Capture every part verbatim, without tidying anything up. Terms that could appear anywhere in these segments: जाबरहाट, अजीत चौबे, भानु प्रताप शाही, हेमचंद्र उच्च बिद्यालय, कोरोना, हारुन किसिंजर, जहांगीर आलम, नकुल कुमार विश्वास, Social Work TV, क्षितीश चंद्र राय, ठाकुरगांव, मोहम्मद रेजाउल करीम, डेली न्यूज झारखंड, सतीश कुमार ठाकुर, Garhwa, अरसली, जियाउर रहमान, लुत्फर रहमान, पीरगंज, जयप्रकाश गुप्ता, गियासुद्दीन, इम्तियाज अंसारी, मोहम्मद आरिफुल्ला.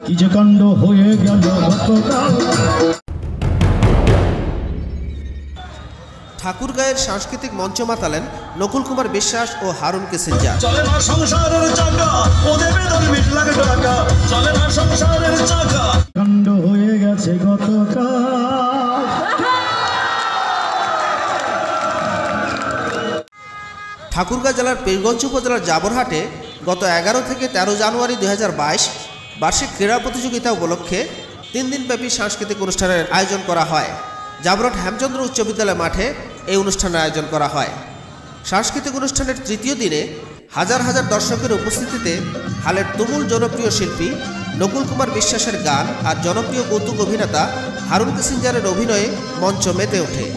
ठाकुरगांवेर सांस्कृतिक मंच मातालेन नकुल कुमार विश्वास और हारुन किसिंजर। ठाकुरगांव जिलार पीरगंज उपजेलार जाबरहाटे गत एगारो थेके तेरो जानुआरि दुई हज़ार बाईश वार्षिक क्रीड़ा प्रतियोगिता उपलक्षे तीन दिनव्यापी सांस्कृतिक अनुष्ठानेर आयोजन करा हय। जाबरहाट हेमचंद्र उच्च बिद्यालय माठे एई अनुष्ठानेर आयोजन करा हय। सांस्कृतिक अनुष्ठानेर तृतीय दिने हजार हजार दर्शकेर उपस्थितिते हालेर तुमुल जनप्रिय शिल्पी नकुल कुमार विश्वासेर गान और जनप्रिय कौतुक अभिनेता हारुन किसिंजरेर अभिनये मंच मेते उठे।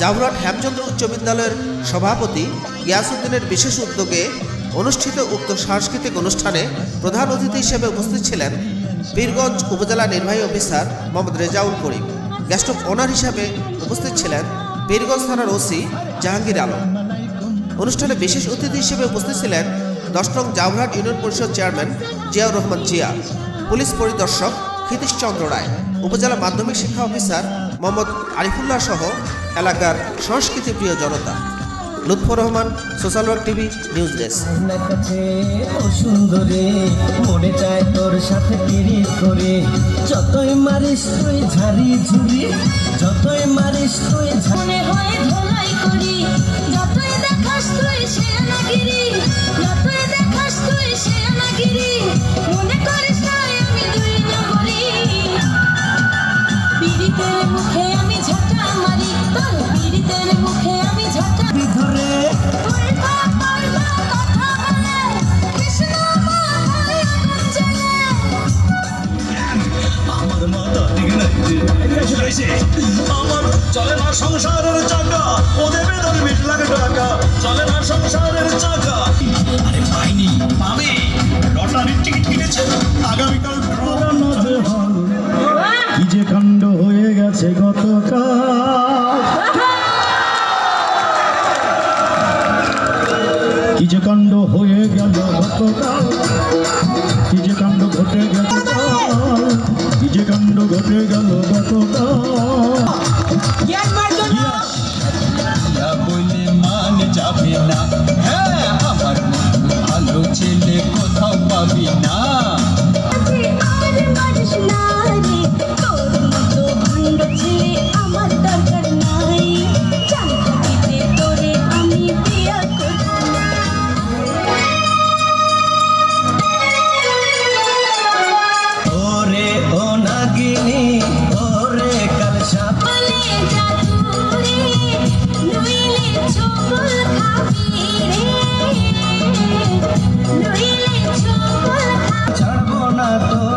जाबरहाट हेमचंद्र उच्च विद्यालयेर सभापति गियासुद्दीनेर विशेष उद्योगे अनुष्ठित उक्त सांस्कृतिक अनुष्ठाने प्रधान अतिथि हिसेबे उपस्थित छिलेन पीरगंज उपजेला निर्वाही officer मोहम्मद रेजाउल करीम। Guest of honour हिसेबे उपस्थित छिलेन पीरगंज थानार ओसि जहांगीर आलम। अनुष्ठाने विशेष अतिथि हिसेबे उपस्थित छिलेन दस नং जाबरहाट union Parishad chairman जियाउर रहमान Zia, police परिदर्शक क्षितीश चंद्र राय, उपजेला माध्यमिक शिक्षा अफिसार मोहम्मद आरिफुल्ला सह एलाकार संस्कृति प्रिय जनता। लुत्फर रहमान, social work TV news We're